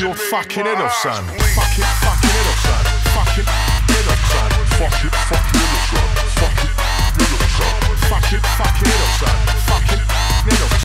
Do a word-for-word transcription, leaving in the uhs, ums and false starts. You're fucking head off, son. Fucking, fucking head off, son. Fucking head off, son. Fucking, fucking.